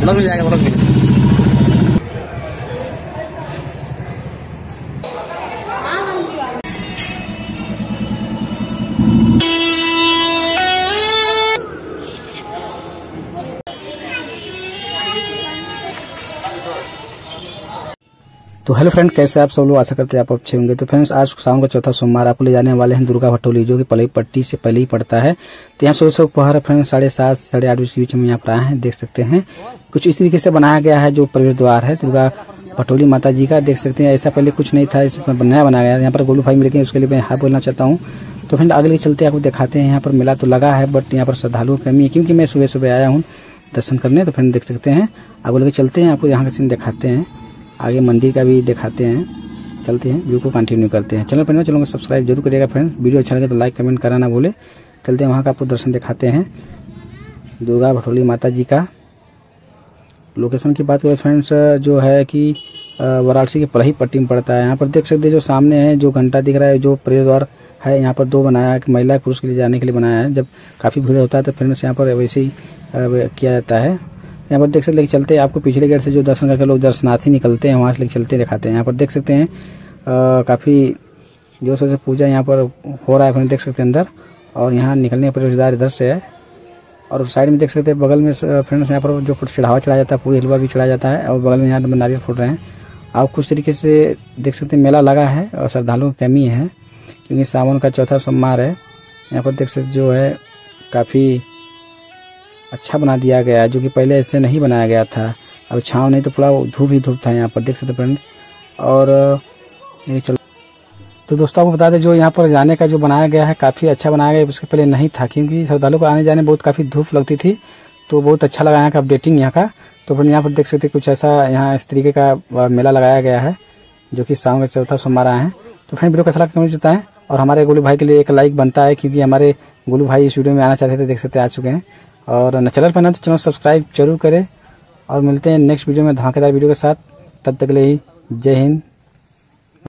Blog मिल जाएगा, blog मिलेगा। तो हेलो फ्रेंड, कैसे आप सब लोग? आशा करते हैं आप अच्छे होंगे। तो फ्रेंड्स, आज सावन का चौथा सोमवार आपको ले जाने वाले हैं दुर्गा भटौली, जो कि पट्टी से पहले ही पड़ता है। तो यहाँ सुबह पहर फ्रेंड 7:30 से 8:30 बजे के बीच में यहाँ पर आए हैं। देख सकते हैं कुछ इस तरीके से बनाया गया है जो प्रवेश द्वार है दुर्गा भटौली माता जी का। देख सकते हैं ऐसा पहले कुछ नहीं था, इस नया बनाया गया है। यहाँ पर गोलू भाई मिलकर उसके लिए मैं हाथ बोलना चाहता हूँ। तो फ्रेंड आगे चलते आपको दिखाते हैं। यहाँ पर मेला तो लगा है बट यहाँ पर श्रद्धालुओं की कमी है, क्योंकि मैं सुबह सुबह आया हूँ दर्शन करने। तो फ्रेंड देख सकते हैं आप लोग चलते हैं, आपको यहाँ का सीन दिखाते हैं, आगे मंदिर का भी दिखाते हैं। चलते हैं, व्यू को कंटिन्यू करते हैं। चैनल पर नए चैनल को सब्सक्राइब जरूर करिएगा फ्रेंड्स। वीडियो अच्छा लगे तो लाइक कमेंट करना ना भूले। चलते हैं, वहाँ का आपको दर्शन दिखाते हैं दुर्गा भटौली माता जी का। लोकेशन की बात करें फ्रेंड्स, जो है कि वाराणसी के पहले ही पट्टी में पड़ता है। यहाँ पर देख सकते हैं जो सामने है जो घंटा दिख रहा है, जो प्रवेश द्वार है यहाँ पर दो बनाया है, महिला पुरुष के लिए जाने के लिए बनाया है। जब काफ़ी भीड़ होता है तो फ्रेंड्स यहाँ पर वैसे ही किया जाता है। यहाँ पर देख सकते हैं चलते हैं, आपको पिछले गेट से जो दर्शन करके लोग दर्शनार्थी निकलते हैं वहाँ से चलते दिखाते हैं। यहाँ पर देख सकते हैं काफ़ी जोर शोर से पूजा यहाँ पर हो रहा है फ्रेंड। देख सकते हैं अंदर और यहाँ निकलने पर रिश्तेदार इधर से है, और साइड में देख सकते हैं बगल में फ्रेंड्स यहाँ पर जो चढ़ावा चढ़ाया जाता है, पूरी हलवा भी चढ़ाया जाता है, और बगल में यहाँ नारियल फूट रहे हैं। आप कुछ तरीके से देख सकते हैं मेला लगा है और श्रद्धालुओं की कमी है, क्योंकि सावन का चौथा सोमवार है। यहाँ पर देख सकते जो है काफ़ी अच्छा बना दिया गया है, जो कि पहले ऐसे नहीं बनाया गया था। अब छाँव नहीं तो पूरा धूप ही धूप था यहाँ पर देख सकते फ्रेंड्स। और ये चलो तो दोस्तों आपको बता दें जो यहाँ पर जाने का जो बनाया गया है काफ़ी अच्छा बनाया गया है, उसके पहले नहीं था, क्योंकि श्रद्धालु को आने जाने बहुत काफ़ी धूप लगती थी। तो बहुत अच्छा लगा यहाँ का अपडेटिंग यहाँ का। तो फिर यहाँ पर देख सकते कुछ ऐसा यहाँ इस तरीके का मेला लगाया गया है, जो कि सावन का चौथा सोमवार है। तो फ्रेंड वीडियो कैसा लगा बताएं, और हमारे गोलू भाई के लिए एक लाइक बनता है, क्योंकि हमारे गोलू भाई इस वीडियो में आना चाहते थे, देख सकते आ चुके हैं। और चैनल पर नए तो चैनल सब्सक्राइब जरूर करें, और मिलते हैं नेक्स्ट वीडियो में धमाकेदार वीडियो के साथ। तब तक के लिए जय हिंद।